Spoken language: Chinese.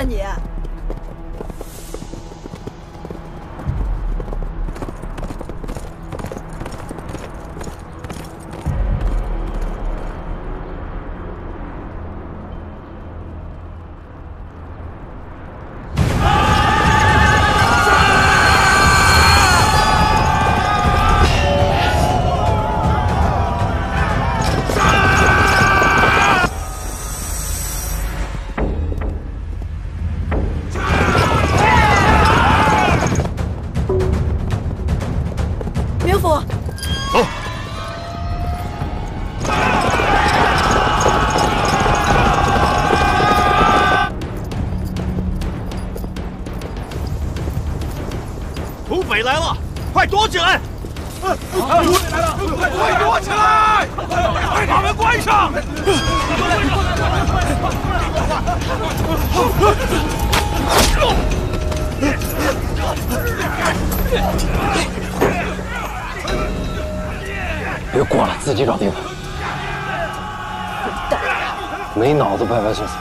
吧你？ 别过来，自己找地方。混蛋，没脑子，歪歪碎碎。